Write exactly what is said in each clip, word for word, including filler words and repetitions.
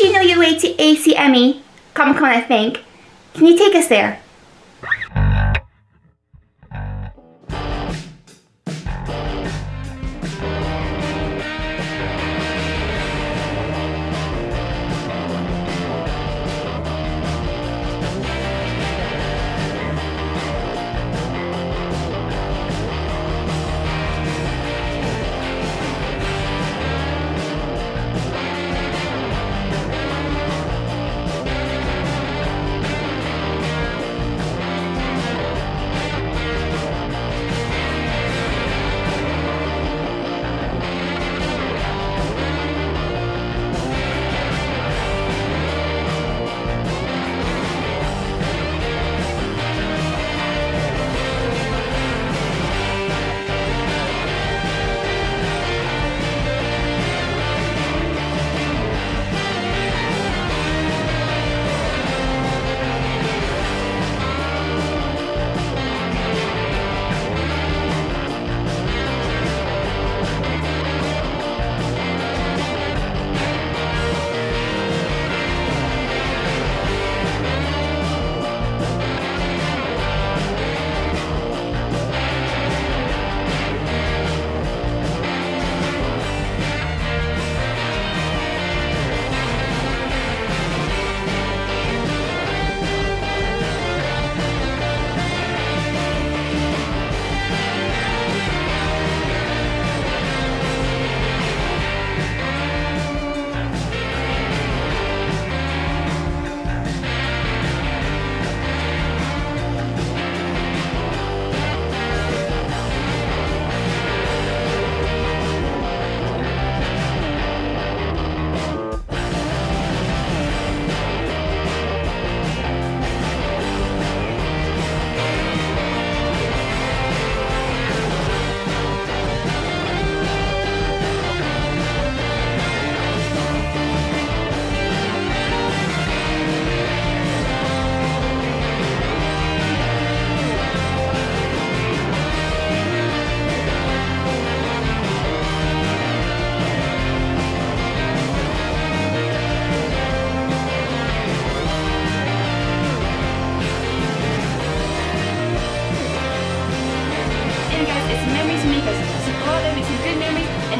do you know your way to A C M E? Comic Con, I think. Can you take us there?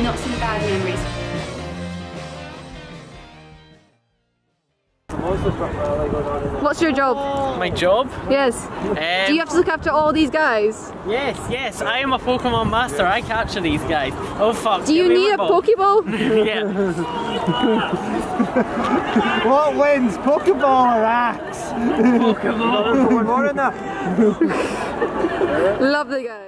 Not some bad memories. What's your job? My job? Yes. Um, Do you have to look after all these guys? Yes, yes. I am a Pokemon master. I capture these guys. Oh fuck. Do you need a Pokeball? Yeah. What wins? Pokeball or axe? Pokeball. More enough. Love the guy.